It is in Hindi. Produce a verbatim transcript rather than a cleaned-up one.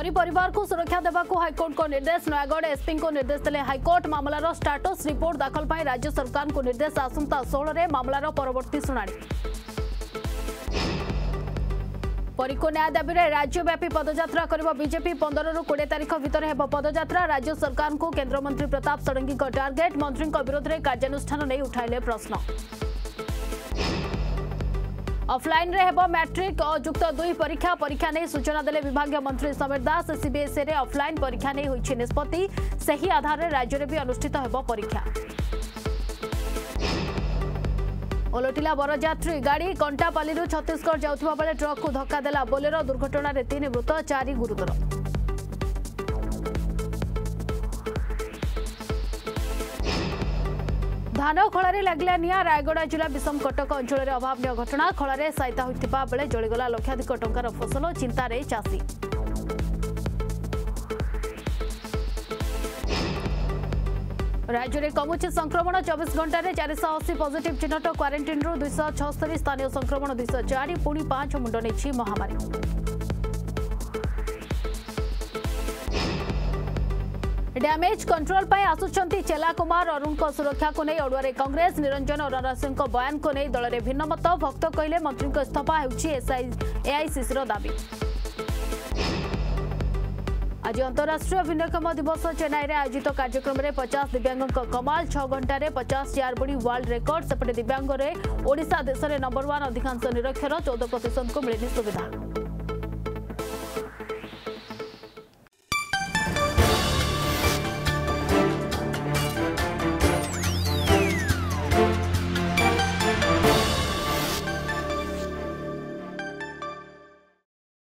गरीब परिवार को सुरक्षा देवा को हाईकोर्ट को निर्देश। नयागढ़ एसपी को निर्देश देले हाईकोर्ट। मामलार स्टाटस रिपोर्ट दाखल पर राज्य सरकार को निर्देश। आसंता सोलह मामलार परवर्ती शुणाणी। परिको न्याय दाबी राज्यव्यापी पदयात्रा करिबो बीजेपी। पंद्रह रु बीस तारीख भितर हेबो पदयात्रा। राज्य सरकार को केंद्रमंत्री प्रताप षडंगी को टार्गेट। मंत्री विरोध में कार्यानुष्ठान नहीं उठाइले प्रश्न। ऑफलाइन रे हेबो मैट्रिक और युक्त दुई परीक्षा। परीक्षा नहीं सूचना देले विभागीय मंत्री समीर दास। सीबीएसई रे ऑफलाइन परीक्षा नहीं होईछि निष्पत्ति। सही आधार रे राज्य रे भी अनुष्ठित हेबो परीक्षा। ओलटिला बरजात्री गाड़ी। कंटापाली छत्तीसगढ़ जाउथुवा बेले ट्रक को धक्का देला बोलेरो। दुर्घटना रे तीन मृत चारि गुरुतर। धान खळारे लागला निया। रायगड़ा जिला विषम कटक अंचल रे अभावनीय घटना। खळारे साइता होइतिबा बेले जळिगला लक्षाधिक टंकार फसल। चिंता रे चासी। राज्य में कमुच संक्रमण। चौबीस घंटा में चार सौ अशी पॉजिटिव चिन्हट। क्वारंटाइन रु दुई सौ छस्तरी। स्थानीय संक्रमण दुई सौ चार। पुणी पांच मुंड नहीं महामारी। डैमेज कंट्रोल पर आसुंच चेला कुमार। अरुण सुरक्षा को नहीं अड़ुआर कांग्रेस। निरंजन और नरसिंह को बयान को नहीं दल में भिन्नमत। भक्त कहले मंत्री को इस्तीफा होआईसीसी दाबी। आज अंतरराष्ट्रीय भिन्नक्षम दिवस। चेन्नई में आयोजित कार्यक्रम में पचास दिव्यांगों का कमाल। छह घंटा में पचास चियारबुड़ी वर्ल्ड रेकर्ड। सेपटे दिव्यांग रे ओडिशा देश में नंबर वन। अधिकांश निरक्षर। चौदह प्रतिशत को मिलनी सुविधा।